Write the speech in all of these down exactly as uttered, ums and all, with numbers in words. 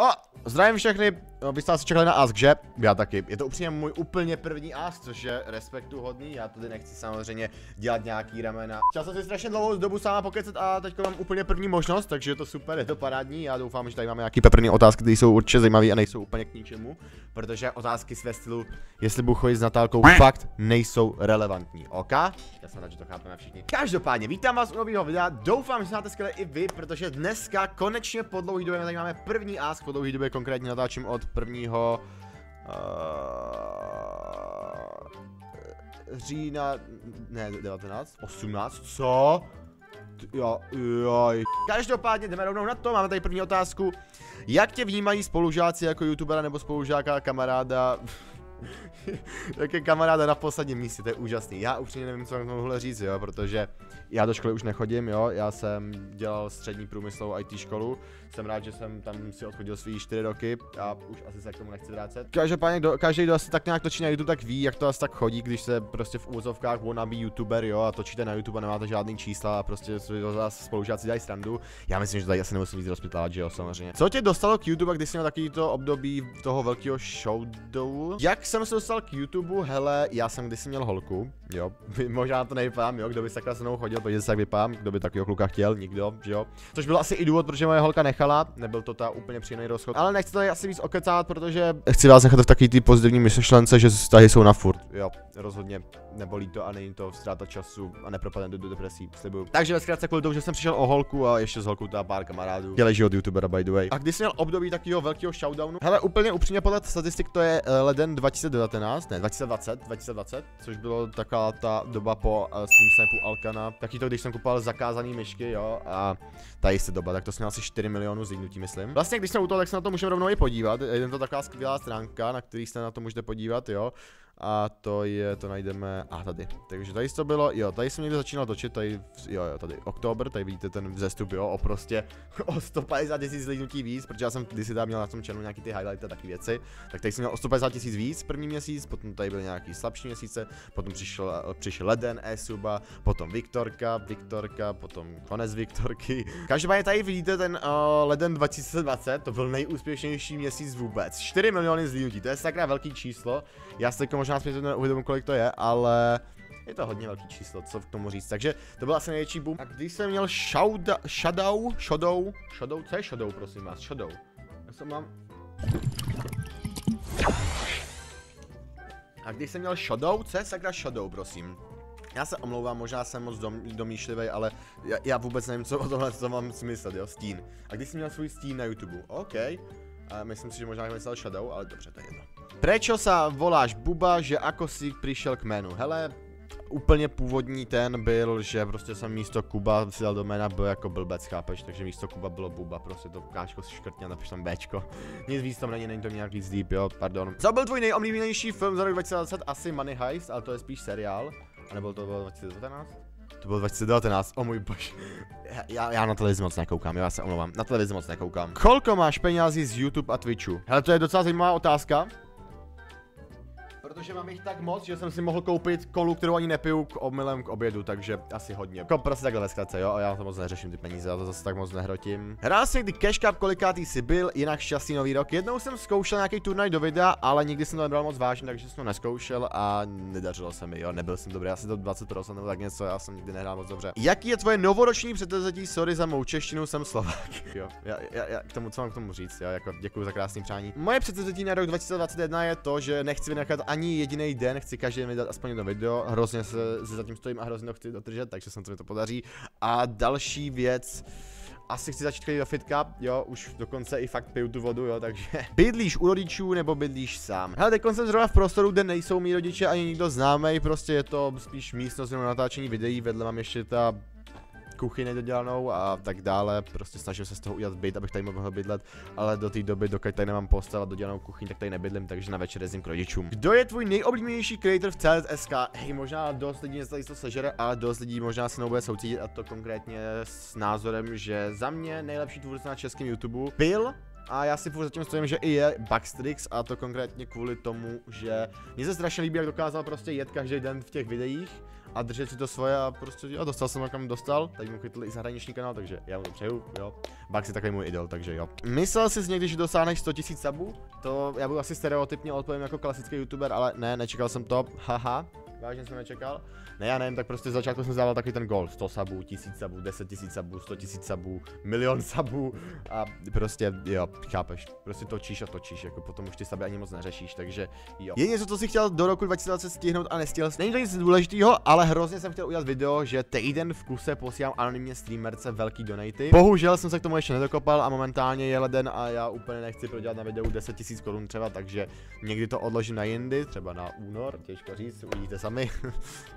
O, zdravím všechny, vy jste asi čekali na Ask, že? Já taky. Je to upřímně můj úplně první Ask, což je respektu hodný. Já tady nechci samozřejmě dělat nějaký ramena. Chtěl jsem si strašně dlouhou dobu sama pokecet a teďka mám úplně první možnost, takže je to super, je to parádní. Já doufám, že tady máme nějaký peprný otázky, které jsou určitě zajímavé a nejsou úplně k ničemu, protože otázky z stylu, jestli budu chodit s Natálkou, fakt nejsou relevantní. OK? Já jsem rád, že to chápeme všichni. Každopádně, vítám vás u nového videa. Doufám, že máte skvěle i vy, protože dneska konečně po dlouhé době tady máme první Ask. Po dlouhé době konkrétně natáčím od prvního uh, října, ne devatenáct, osmnáct, co? Jo, jo. Každopádně jdeme rovnou na to, máme tady první otázku. Jak tě vnímají spolužáci jako youtubera nebo spolužáka, kamaráda? Jaké kamaráda na posledním místě, to je úžasný. Já upřímně nevím, co vám k tomu mohl říct, jo, protože já do školy už nechodím, jo, já jsem dělal střední průmyslovou í té školu. Jsem rád, že jsem tam si odchodil svý čtyři roky a už asi se k tomu nechci vrátit. Každopádně, kdo, každý, kdo asi tak nějak točí na YouTube, tak ví, jak to asi tak chodí, když se prostě v úvozovkách wannabe youtuber, jo, a točíte na YouTube a nemáte žádný čísla a prostě spolužáci dají srandu. Já myslím, že tady asi nemusím víc rozpitlávat, že jo, samozřejmě. Co tě dostalo k YouTube, když jsi měl takovýto období toho velkého showdowu? Jak jsem se dostal k YouTube? Hele, já jsem kdysi měl holku, jo, možná to nevypadám, jo, kdo by takhle se mnou chodil, protože se tak vypadám, kdo by takového kluka chtěl, nikdo, že jo. Což byl asi i důvod, protože moje holka nechala, nebyl to ta úplně příjemný rozchod, ale nechci tady asi víc okecávat, protože chci vás nechat v takový ty pozitivní myšlence, že vztahy jsou na furt, jo, rozhodně nebolí to a není to ztráta času a nepropadne do, do depresí, slibuju. Takže ve zkrátce kvůli tomu, že jsem přišel o holku a ještě s holkou ta pár kamarádů, chtěli život youtubera, by the way. A když jsem měl období takového velkého showdownu, hele, úplně upřímně podle statistik to je leden dva tisíce devatenáct, ne, dva tisíce dvacet, dva tisíce dvacet, což bylo taková ta doba po uh, Steam Snapu Alcana, taky to, když jsem kupoval zakázaný myšky, jo, a ta jistá doba, tak to jsme asi čtyři milionů zhlídnutí, myslím. Vlastně, když jsme u toho, tak se na to můžeme rovnou i podívat, je to taková skvělá stránka, na který se na to můžete podívat, jo. A to je, to najdeme, a tady, takže tady to bylo, jo, tady jsem někde začínal točit, tady, jo, jo, tady, oktober, tady vidíte ten vzestup, jo, o prostě, o sto padesát tisíc zhlídnutí víc, protože já jsem kdysi tam měl na tom channelu nějaký ty highlighty a taky věci, tak tady jsem měl o sto padesát tisíc víc první měsíc, potom tady byly nějaký slabší měsíce, potom přišel, přišel leden, E suba, potom Viktorka, Viktorka, potom konec Viktorky. Každopádně tady vidíte ten uh, leden dva tisíce dvacet, to byl nejúspěšnější měsíc vůbec, čtyři miliony zhlídnutí, to je sakra velký číslo, já se jako možná jsme to uvědomili, kolik to je, ale je to hodně velký číslo, co k tomu říct, takže to byl asi největší boom. A když jsem měl shouda, shadow, shadow, shadow, co je shadow, prosím vás, shadow, já jsem mám... A když jsem měl shadow, co je sakra shadow, prosím? Já se omlouvám, možná jsem moc dom, domýšlivý, ale já, já vůbec nevím, co o tohle, co mám smyslet, jo, stín. A když jsem měl svůj stín na YouTube, OK. A myslím si, že možná myslel Shadow, ale dobře, to je jedno. Prečo sa voláš Buba, že ako si přišel k jménu? Hele, úplně původní ten byl, že prostě jsem místo Kuba si dal do jména B jako blbec, chápeš? Takže místo Kuba bylo Buba, prostě to káčko si škrtně a napiš tam Bčko. Nic víc tam není, není to nějaký deep, jo, pardon. Co byl tvůj nejoblíbenější film za rok dva tisíce dvacet? Asi Money Heist, ale to je spíš seriál. A nebo to bylo dva tisíce devatenáct? To bylo dva tisíce devatenáct, o můj bož. Já, já na televizi moc nekoukám, já se omlouvám, na televizi moc nekoukám. Kolko máš penězí z YouTube a Twitchu? Hele, to je docela zajímavá otázka. Protože mám jich tak moc, že jsem si mohl koupit kolu, kterou ani nepiju, k omylem k obědu, takže asi hodně. Jako prostě takhle ve zkratce, jo, a já to moc neřeším ty peníze, já to zase tak moc nehrotím. Hrál jsi někdy Cash Cup, kolikátý jsi byl, jinak šťastný nový rok. Jednou jsem zkoušel nějaký turnaj do videa, ale nikdy jsem to nebral moc vážně, takže jsem to neskoušel a nedařilo se mi, jo, nebyl jsem dobrý, asi to dvacet procent nebo tak něco, já jsem nikdy nehrál moc dobře. Jaký je tvoje novoroční předsevzetí? Sorry za mou češtinu, jsem Slovák. Jo, já, já, já k tomu, co mám k tomu říct, jo, jako děkuji za krásný přání. Moje předsevzetí na rok dva tisíce dvacet jedna je to, že nechci vynechat ani jediný den, chci každý den vydat aspoň jedno video, hrozně se, se zatím stojím a hrozně to chci dodržet, takže se mi to podaří. A další věc, asi chci začít chodit do fitka, jo, už dokonce i fakt piju tu vodu, jo, takže... Bydlíš u rodičů nebo bydlíš sám? Hele, teď jsem zrovna v prostoru, kde nejsou mý rodiče ani nikdo známý, prostě je to spíš místnost jenom natáčení videí, vedle mám ještě ta... kuchyni nedodělanou a tak dále, prostě snažím se z toho udělat byt, abych tady mohl bydlet, ale do té doby, dokud tady nemám postel a dodělanou kuchyň, tak tady nebydlím, takže na večer jezdím k rodičům. Kdo je tvůj nejoblíbenější creator v C S S K? Hej, možná dost lidí něco tady to sežere, ale dost lidí možná se mnou bude soucítit, a to konkrétně s názorem, že za mě nejlepší tvůrce na českém YouTube Pil, a já si furt zatím stojím, že i je Bugstrix, a to konkrétně kvůli tomu, že mě se strašně líbí, jak dokázal prostě jet každý den v těch videích a držet si to svoje a prostě, a dostal jsem, kam dostal, tak mu chytl i zahraniční kanál, takže já mu to přeju, jo. Bugstrix je takový můj idol, takže jo. Myslel jsi někdy, že dosáhneš sto tisíc subů? To já budu asi stereotypně odpovím jako klasický youtuber, ale ne, nečekal jsem to, haha. Vážně jsem nečekal. Ne, já nevím, tak prostě z začátku jsem zdával takový ten gól. sto sabů, tisíc sabů, deset tisíc sabů, sto tisíc sabů, milion sabů. A prostě, jo, chápeš. Prostě točíš a točíš, jako potom už ty saby ani moc neřešíš, takže jo. Je něco, co jsi chtěl do roku dva tisíce dvacet stihnout a nestihl. Není to nic důležitého, ale hrozně jsem chtěl udělat video, že týden v kuse posílám anonymně streamerce velký donaty. Bohužel jsem se k tomu ještě nedokopal a momentálně je leden a já úplně nechci prodělat na videu deset tisíc korun třeba, takže někdy to odložím na jindy, třeba na únor, těžko říct, uvidíte sami.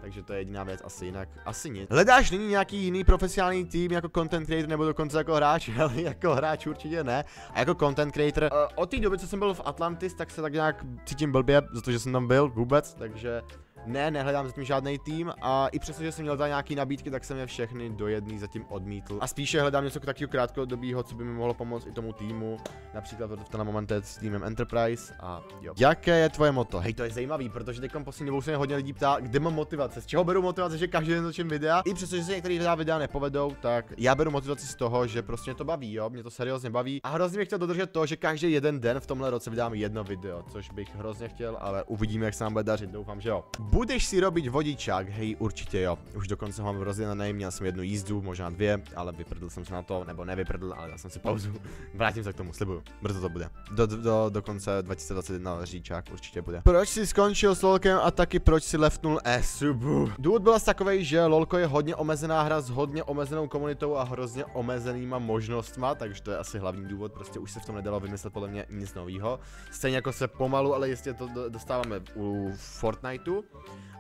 Takže to je jediná věc, asi jinak, asi nic. Hledáš nyní nějaký jiný profesionální tým jako content creator nebo dokonce jako hráč, ale jako hráč určitě ne. A jako content creator, uh, od té doby, co jsem byl v Atlantis, tak se tak nějak cítím blbě, za to, že jsem tam byl vůbec, takže ne, nehledám zatím žádný tým a i přesto, že jsem měl tady nějaký nabídky, tak jsem je všechny do jedné zatím odmítl. A spíše hledám něco takového krátkodobého, co by mi mohlo pomoct i tomu týmu, například v ten moment s týmem Enterprise a jo. Jaké je tvoje moto? Hej, to je zajímavý, protože teď poslední dobou se mě hodně lidí ptá, kde mám motivace, z čeho beru motivace, že každý den točím videa. I přesto, že se některé videa nepovedou, tak já beru motivaci z toho, že prostě mě to baví, jo, mě to seriózně baví. A hrozně bych chtěl dodržet to, že každý jeden den v tomhle roce vydám jedno video, což bych hrozně chtěl, ale uvidíme, jak se nám bude dařit. Doufám, že jo. Budeš si robit vodičák? Hej, určitě jo. Už dokonce mám rozdělaný, měl jsem jednu jízdu, možná dvě, ale vyprdl jsem se na to, nebo nevyprdl, ale dal jsem si pauzu. Vrátím se k tomu, slibuju. Brzo to bude. Do, do, do konce dva tisíce dvacet jedna říčák určitě bude. Proč si skončil s LOLkem a taky proč si leftnul E subu? Důvod byl takovej, že LOLko je hodně omezená hra s hodně omezenou komunitou a hrozně omezenýma možnostma, takže to je asi hlavní důvod, prostě už se v tom nedalo vymyslet podle mě nic nového. Stejně jako se pomalu, ale jistě to dostáváme u Fortniteu.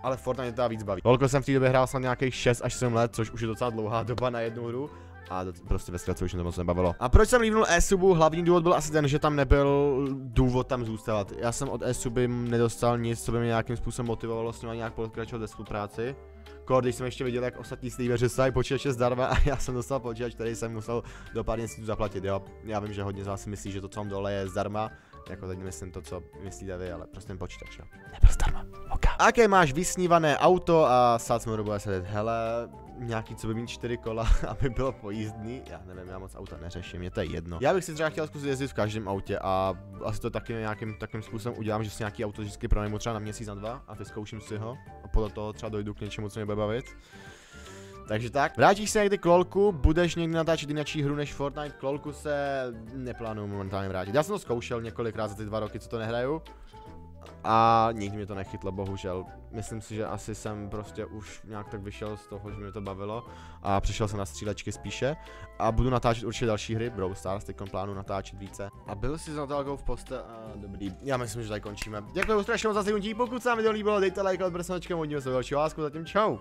Ale Fortnite to víc baví. LOLko jsem v té době hrál snad nějakých šest až sedm let, což už je docela dlouhá doba na jednu hru. A to prostě ve zkratce už mě to moc nebavilo. A proč jsem líbnul E-subu? Hlavní důvod byl asi ten, že tam nebyl důvod tam zůstávat. Já jsem od E-suby nedostal nic, co by mě nějakým způsobem motivovalo s ním a nějak pokračovat ve spolupráci. Kor, když jsem ještě viděl, jak ostatní streameři dostali počítače zdarma a já jsem dostal počítač, který jsem musel do pár měsíců zaplatit, jo. Já vím, že hodně z vás si myslí, že to, co mám dole, je zdarma. Jako teď myslím to, co myslíte vy, ale prostě ten počítač, jo. Nebyl zdarma. OK. Aké máš vysnívané auto a sád jsme budeme sedět, hele, nějaký, co by mít čtyři kola, aby bylo pojízdný. Já nevím, já moc auta neřeším, mě to je jedno. Já bych si třeba chtěl zkusit jezdit v každém autě a asi to taky nějakým takovým způsobem udělám, že si nějaký auto vždycky pronajmu třeba na měsíc, na dva a vyzkouším si ho a podle toho třeba dojdu k něčemu, co mě bude bavit. Takže tak, vrátíš se někdy k LOLku, budeš někdy natáčet jináčí hru než Fortnite, k LOLku se neplánuju momentálně vrátit. Já jsem to zkoušel několikrát za ty dva roky, co to nehraju. A nikdy mě to nechytlo, bohužel. Myslím si, že asi jsem prostě už nějak tak vyšel z toho, že mě to bavilo a přišel jsem na střílečky spíše. A budu natáčet určitě další hry, Brawl Stars, teď plánu natáčet více. A byl jsi s Natálkou v poste a dobrý. Já myslím, že tady končíme. Děkuji strašně moc za zhlédnutí, pokud se vám video líbilo, dejte like, odbrznočkem, hodíme se do dalšího, lásku, zatím čau.